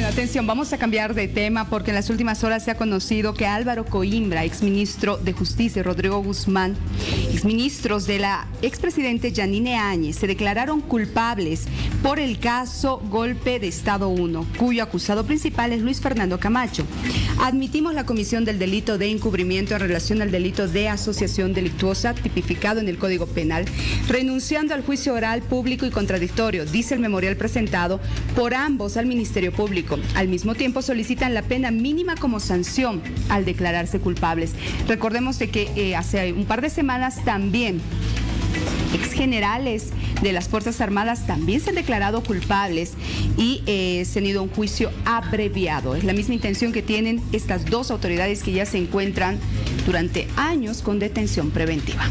Bueno, atención, vamos a cambiar de tema porque en las últimas horas se ha conocido que Álvaro Coimbra, exministro de Justicia, y Rodrigo Guzmán, exministros de la expresidente Yanine Áñez, se declararon culpables por el caso Golpe de Estado I, cuyo acusado principal es Luis Fernando Camacho. Admitimos la comisión del delito de encubrimiento en relación al delito de asociación delictuosa tipificado en el Código Penal, renunciando al juicio oral público y contradictorio, dice el memorial presentado por ambos al Ministerio Público. Al mismo tiempo solicitan la pena mínima como sanción al declararse culpables. Recordemos de que hace un par de semanas también exgenerales de las Fuerzas Armadas también se han declarado culpables y se han ido a un juicio abreviado. Es la misma intención que tienen estas dos autoridades que ya se encuentran durante años con detención preventiva.